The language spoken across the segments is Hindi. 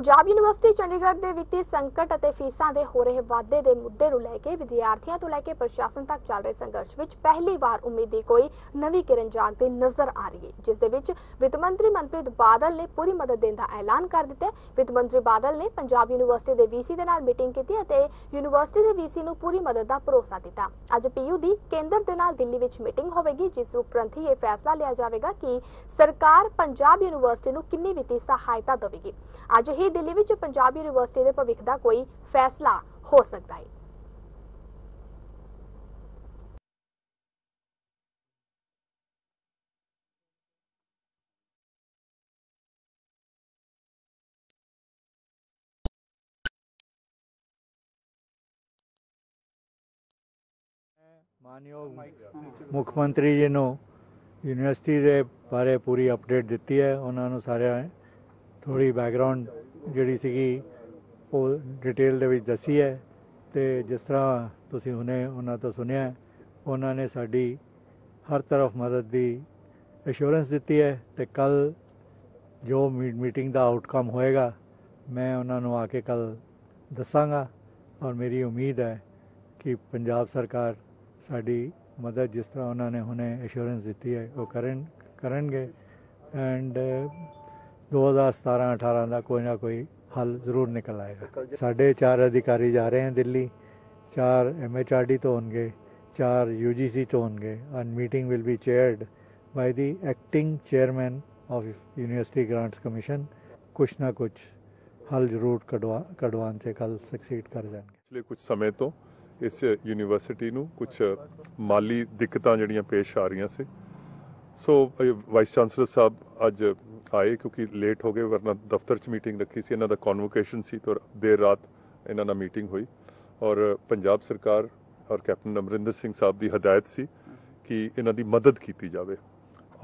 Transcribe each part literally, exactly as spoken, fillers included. पंजाब यूनिवर्सिटी चंडीगढ़ के वित्तीय संकट और फीसां दे हो रहे वाधे के मुद्दे नूं लैके विद्यार्थियों तो लैके प्रशासन तक चल रहे संघर्ष विच पहली बार उम्मीद की कोई नवीं किरण जागदी नजर आ रही है, जिस दे विच वित्त मंत्री मनप्रीत बादल ने पूरी मदद देण दा ऐलान कर दिता। वित्त मंत्री बादल ने पंजाब यूनिवर्सिटी के वीसी दे नाल मीटिंग कीती अते यूनिवर्सिटी के वीसी नूं पूरी मदद का भरोसा दिता। अज पीयू दी केंद्र दे नाल दिल्ली विच मीटिंग होवेगी, जिस उपरंत ही यह फैसला लिया जाएगा कि सरकार पंजाब यूनिवर्सिटी नूं कितनी वित्तीय सहायता देगी। अज ही दिल्ली विच पंजाब यूनिवर्सिटी के भविष्य का कोई फैसला हो सकता है। माननीय मुख्यमंत्री जी ने यूनिवर्सिटी के बारे पूरी अपडेट दी है। उन्होंने सारे थोड़ी बैकग्राउंड जी सी डिटेल दसी है, तो जिस तरह तुसीं हुणे उन्हां तों सुनिया उन्होंने साडी हर तरफ मदद की एश्योरेंस दी है। तो कल जो मीट मीटिंग का आउटकम होएगा मैं उन्होंने आके कल दसांगा, और मेरी उम्मीद है कि पंजाब सरकार साडी मदद जिस तरह उन्होंने हुणे एश्योरेंस दी है वो करन करनगे एंड दो हज़ार सतारह अठारह का कोई ना कोई हल जरूर निकल आएगा। साढ़े चार अधिकारी जा रहे हैं दिल्ली, चार एम एच आर डी तो होंगे, चार यू जी सी तो होंगे, and meeting will be chaired by the acting chairman of university grants commission. कुछ ना कुछ हल जरूर कड़वा कड़वान से कल सक्सीड कर जाएंगे। पिछले कुछ समय तो इस यूनिवर्सिटी नूं कुछ माली दिक्कतां जिहड़ियां पेश आ रही सी। सो वाइस चांसलर साहब अज आए क्योंकि लेट हो गए, वरना दफ्तर च मीटिंग रखी सी, इन्हां दा कॉन्वोकेशन सी तो देर रात इन्हां नाल मीटिंग हुई। और पंजाब सरकार और कैप्टन अमरिंदर सिंह साहब दी हदायत सी कि इन्हां दी मदद कीती जावे।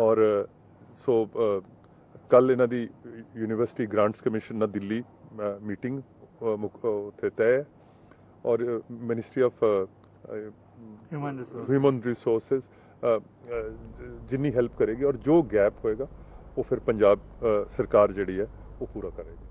और सो कल इन्हां दी यूनिवर्सिटी ग्रांट्स कमीशन नाल दिल्ली मीटिंग उत्थे तय, और मिनिस्ट्री ऑफ ह्यूमन रिसोर्सेज जिन्नी हेल्प करेगी और जो गैप होएगा वो फिर पंजाब सरकार जिहड़ी है वो पूरा करेगी।